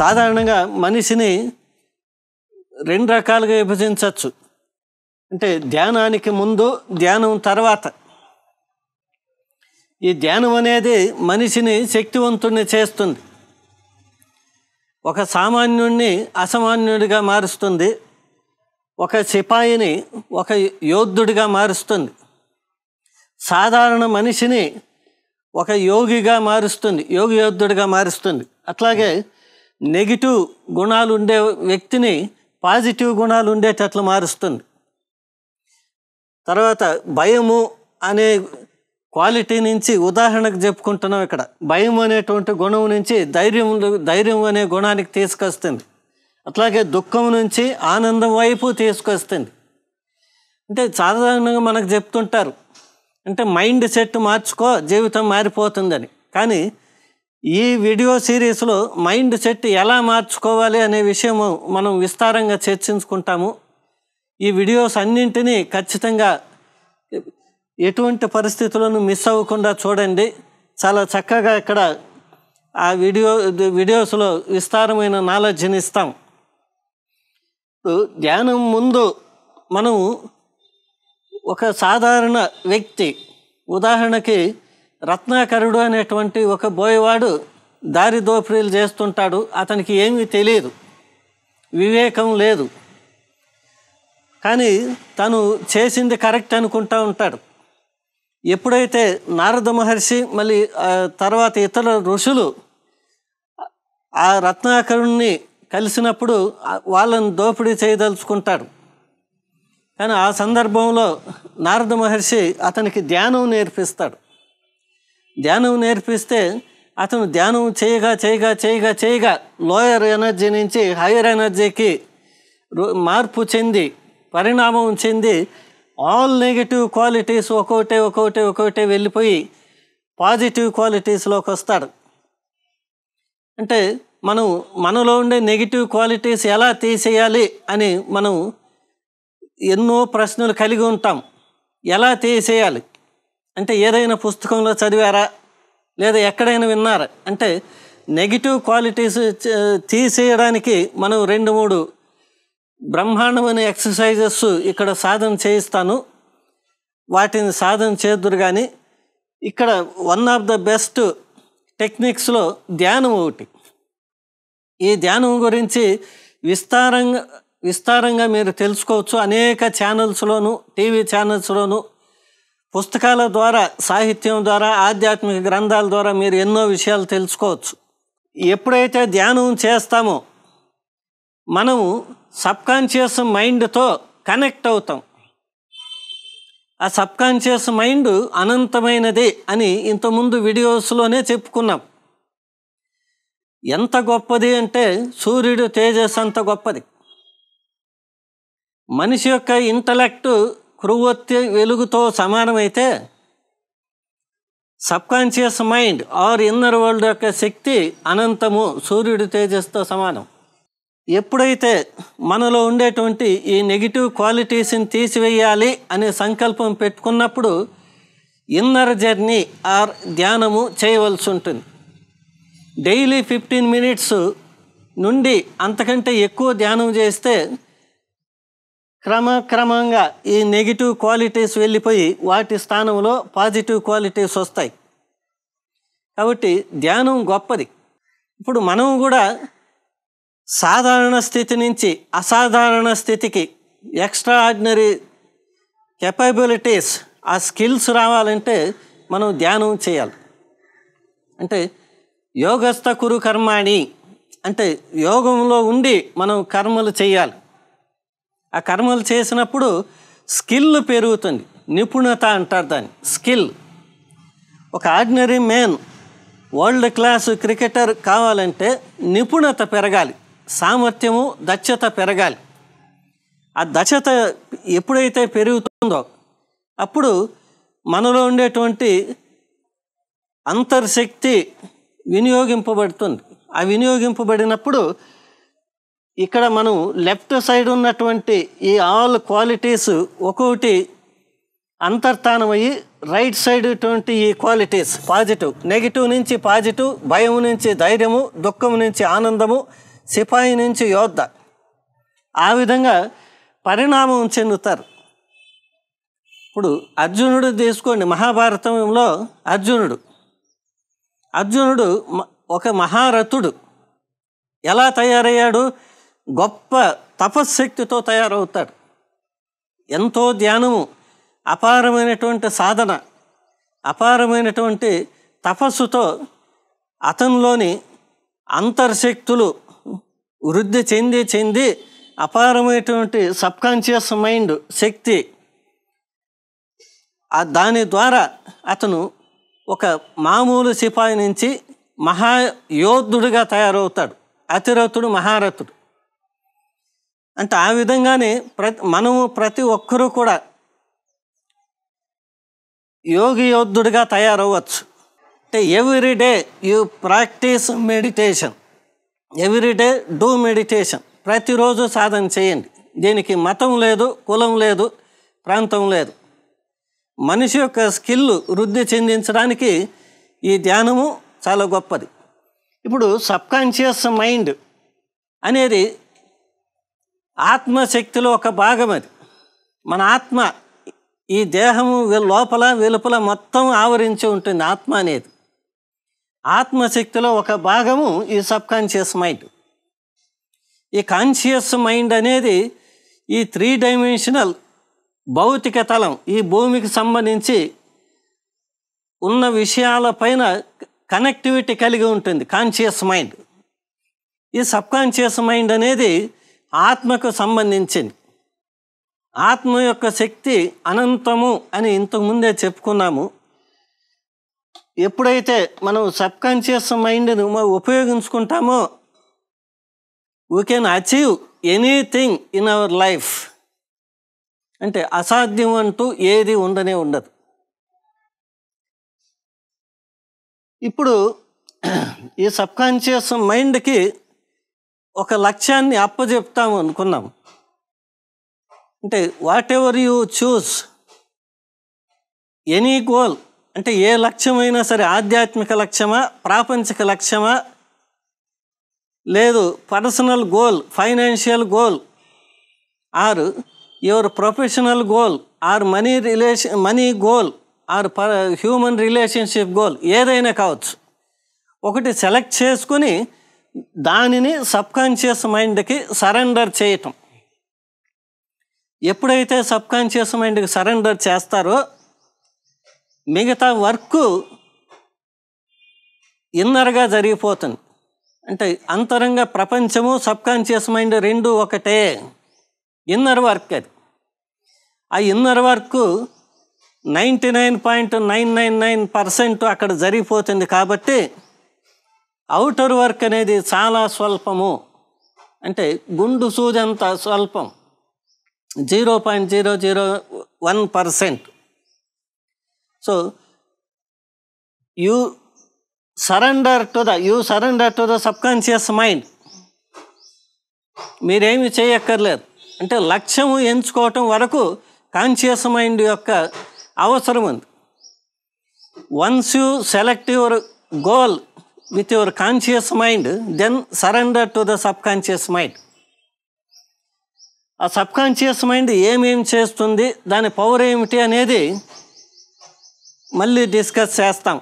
సాధారణంగా మనిషిని రెండు రకాలుగా విభజించవచ్చు. అంటే ధ్యానానికి ముందు, ధ్యానం తర్వాత. ఈ ధ్యానం అనేది మనిషిని శక్తివంతుడిని చేస్తుంది, ఒక సామాన్యుడిని అసామాన్యుడిగా మారుస్తుంది, ఒక సిపాయిని ఒక యోధుడిగా మారుస్తుంది, సాధారణ మనిషిని ఒక యోగిగా మారుస్తుంది, యోగి యోధుడిగా మారుస్తుంది. అట్లాగే నెగిటివ్ గుణాలు ఉండే వ్యక్తిని పాజిటివ్ గుణాలు ఉండేటట్లు మారుస్తుంది. తర్వాత భయము అనే క్వాలిటీ నుంచి ఉదాహరణకు చెప్పుకుంటున్నాం. ఇక్కడ భయం అనేటువంటి గుణం నుంచి ధైర్యం అనే గుణానికి తీసుకొస్తుంది. అట్లాగే దుఃఖం నుంచి ఆనందం వైపు తీసుకొస్తుంది. అంటే సాధారణంగా మనకు చెప్తుంటారు, అంటే మైండ్ సెట్ మార్చుకో జీవితం మారిపోతుందని. కానీ ఈ వీడియో సిరీస్లో మైండ్ సెట్ ఎలా మార్చుకోవాలి అనే విషయం మనం విస్తారంగా చర్చించుకుంటాము. ఈ వీడియోస్ అన్నింటినీ ఖచ్చితంగా ఎటువంటి పరిస్థితులను మిస్ అవ్వకుండా చూడండి. చాలా చక్కగా ఇక్కడ ఆ వీడియోస్లో విస్తారమైన నాలెడ్జ్ని ఇస్తాం. ధ్యానం ముందు మనం ఒక సాధారణ వ్యక్తి, ఉదాహరణకి రత్నాకరుడు అనేటువంటి ఒక బోయవాడు దారి దోపిడీలు చేస్తుంటాడు. అతనికి ఏమీ తెలియదు, వివేకం లేదు, కానీ తను చేసింది కరెక్ట్ అనుకుంటూ ఉంటాడు. ఎప్పుడైతే నారద మహర్షి, మళ్ళీ తర్వాత ఇతర ఋషులు ఆ రత్నాకరుణ్ణి కలిసినప్పుడు వాళ్ళని దోపిడీ చేయదలుచుకుంటాడు. కానీ ఆ సందర్భంలో నారద మహర్షి అతనికి ధ్యానం నేర్పిస్తాడు. ధ్యానం నేర్పిస్తే అతను ధ్యానం చేయగా లోయర్ ఎనర్జీ నుంచి హయ్యర్ ఎనర్జీకి మార్పు చెంది, పరిణామం చెంది, ఆల్ నెగిటివ్ క్వాలిటీస్ ఒక్కొక్కటి వెళ్ళిపోయి పాజిటివ్ క్వాలిటీస్లోకి వస్తాడు. అంటే మనలో ఉండే నెగిటివ్ క్వాలిటీస్ ఎలా తీసేయాలి అని మనం ఎన్నో ప్రశ్నలు కలిగి ఉంటాం. ఎలా తీసేయాలి అంటే ఏదైనా పుస్తకంలో చదివారా, లేదా ఎక్కడైనా విన్నారా? అంటే నెగిటివ్ క్వాలిటీస్ తీసేయడానికి మనం 2-3 బ్రహ్మాండమైన ఎక్సర్సైజెస్ ఇక్కడ సాధన చేయిస్తాను, వాటిని సాధన చేద్దురు. కానీ ఇక్కడ వన్ ఆఫ్ ద బెస్ట్ టెక్నిక్స్లో ధ్యానం ఒకటి. ఈ ధ్యానం గురించి విస్తారంగా మీరు తెలుసుకోవచ్చు. అనేక ఛానల్స్లోను, టీవీ ఛానల్స్లోను, పుస్తకాల ద్వారా, సాహిత్యం ద్వారా, ఆధ్యాత్మిక గ్రంథాల ద్వారా మీరు ఎన్నో విషయాలు తెలుసుకోవచ్చు. ఎప్పుడైతే ధ్యానం చేస్తామో మనము సబ్కాన్షియస్ మైండ్తో కనెక్ట్ అవుతాం. ఆ సబ్కాన్షియస్ మైండ్ అనంతమైనది అని ఇంతకుముందు వీడియోస్లోనే చెప్పుకున్నాం. ఎంత గొప్పది అంటే సూర్యుడు తేజస్సు అంత గొప్పది. మనిషి యొక్క ఇంటలెక్టు క్రూవత్య వెలుగుతో సమానమైతే subconscious mind or inner world యొక్క శక్తి అనంతము, సూర్యుడి తేజస్తో సమానం. ఎప్పుడైతే మనలో ఉండేటువంటి ఈ నెగిటివ్ క్వాలిటీస్ని తీసివేయాలి అనే సంకల్పం పెట్టుకున్నప్పుడు ఇన్నర్ జర్నీ ఆర్ ధ్యానము చేయవలసి ఉంటుంది. డైలీ 15 minutes నుండి అంతకంటే ఎక్కువ ధ్యానం చేస్తే క్రమంగా ఈ నెగిటివ్ క్వాలిటీస్ వెళ్ళిపోయి వాటి స్థానంలో పాజిటివ్ క్వాలిటీస్ వస్తాయి. కాబట్టి ధ్యానం గొప్పది. ఇప్పుడు మనం కూడా సాధారణ స్థితి నుంచి అసాధారణ స్థితికి ఎక్స్ట్రా ఆర్డినరీ కెపబిలిటీస్, ఆ స్కిల్స్ రావాలంటే మనం ధ్యానం చేయాలి. అంటే యోగస్థ కురు కర్మాణి అంటే యోగంలో ఉండి మనం కర్మలు చేయాలి. ఆ కర్మలు చేసినప్పుడు స్కిల్ పెరుగుతుంది, నిపుణత అంటారు దాన్ని, స్కిల్. ఒక ordinary man, world class cricketer కావాలంటే నిపుణత పెరగాలి, సామర్థ్యము, దక్షత పెరగాలి. ఆ దక్షత ఎప్పుడైతే పెరుగుతుందో అప్పుడు మనలో ఉండేటువంటి అంతర్శక్తి వినియోగింపబడుతుంది. ఆ వినియోగింపబడినప్పుడు ఇక్కడ మనం లెఫ్ట్ సైడ్ ఉన్నటువంటి ఈ ఆల్ క్వాలిటీస్ ఒక్కొక్కటి అంతర్ధానమయ్యి రైట్ సైడ్ ఉన్నటువంటి ఈ క్వాలిటీస్, పాజిటివ్, నెగిటివ్ నుంచి పాజిటివ్, భయం నుంచి ధైర్యము, దుఃఖం నుంచి ఆనందము, సిపాయి నుంచి యోధ ఆ విధంగా పరిణామం చెందుతారు. ఇప్పుడు అర్జునుడు తీసుకోండి, మహాభారతంలో అర్జునుడు ఒక మహారథుడు. ఎలా తయారయ్యాడు? గొప్ప తపశ్శక్తితో తయారవుతాడు. ఎంతో ధ్యానము, అపారమైనటువంటి సాధన, అపారమైనటువంటి తపస్సుతో అతనిలోని అంతర్శక్తులు వృద్ధి చెంది అపారమైనటువంటి సబ్కాన్షియస్ మైండ్ శక్తి, దాని ద్వారా అతను ఒక మామూలు సిపాయి నుంచి మహాయోధుడిగా తయారవుతాడు. అతిరథుడు మహారథుడు అంటే ఆ విధంగానే ప్రతి ఒక్కరూ కూడా యోగి యోధుడిగా తయారవ్వచ్చు. అంటే every day you practice meditation, every day do meditation. ప్రతిరోజు సాధన చేయండి. దీనికి మతం లేదు, కులం లేదు, ప్రాంతం లేదు. మనిషి యొక్క స్కిల్ వృద్ధి చెందించడానికి ఈ ధ్యానము చాలా గొప్పది. ఇప్పుడు సబ్కాన్షియస్ మైండ్ అనేది ఆత్మశక్తిలో ఒక భాగం. అది మన ఆత్మ. ఈ దేహము లోపల వెలుపల మొత్తం ఆవరించి ఉంటుంది ఆత్మ అనేది. ఆత్మశక్తిలో ఒక భాగము ఈ సబ్కాన్షియస్ మైండ్. ఈ కాన్షియస్ మైండ్ అనేది ఈ 3 డైమెన్షనల్ భౌతిక తలం, ఈ భూమికి సంబంధించి ఉన్న విషయాలపైన కనెక్టివిటీ కలిగి ఉంటుంది కాన్షియస్ మైండ్. ఈ సబ్కాన్షియస్ మైండ్ అనేది ఆత్మకు సంబంధించింది. ఆత్మ యొక్క శక్తి అనంతము అని ఇంతకుముందే చెప్పుకున్నాము. ఎప్పుడైతే మనం సబ్కాన్షియస్ మైండ్ని ఉపయోగించుకుంటామో we can achieve anything in our life. అంటే అసాధ్యం అంటూ ఏది ఉండనే ఉండదు. ఇప్పుడు ఈ సబ్కాన్షియస్ మైండ్కి ఒక లక్ష్యాన్ని అప్పజెప్తాము అనుకున్నాము. అంటే whatever you choose any goal, అంటే ఏ లక్ష్యమైనా సరే, ఆధ్యాత్మిక లక్ష్యమా, ప్రాపంచిక లక్ష్యమా, లేదు personal goal, financial goal, or your professional goal, or money goal, or human relationship goal, ఏదైనా కావచ్చు. ఒకటి సెలెక్ట్ చేసుకుని దానిని సబ్కాన్షియస్ మైండ్కి సరెండర్ చేయటం. ఎప్పుడైతే సబ్కాన్షియస్ మైండ్కి సరెండర్ చేస్తారో మిగతా వర్క్ ఇన్నర్గా జరిగిపోతుంది. అంటే అంతరంగ ప్రపంచము సబ్కాన్షియస్ మైండ్ రెండు ఒకటే. ఇన్నర్ వర్క్ అది. ఆ ఇన్నర్ వర్క్ 99.999% అక్కడ జరిగిపోతుంది. కాబట్టి అవుటర్ వర్క్ అనేది చాలా స్వల్పము. అంటే గుండు సూదంత స్వల్పం, 0.001%. So you surrender to the subconscious mind. మీరేమి చేయక్కర్లేదు. అంటే లక్ష్యము ఎంచుకోవటం వరకు కాన్షియస్ మైండ్ యొక్క అవసరం ఉంది. Once you select your goal with your conscious mind, then surrender to the subconscious mind. ఆ సబ్కాన్షియస్ మైండ్ ఏమేమి చేస్తుంది, దాని పవర్ ఏమిటి అనేది మళ్ళీ డిస్కస్ చేస్తాం.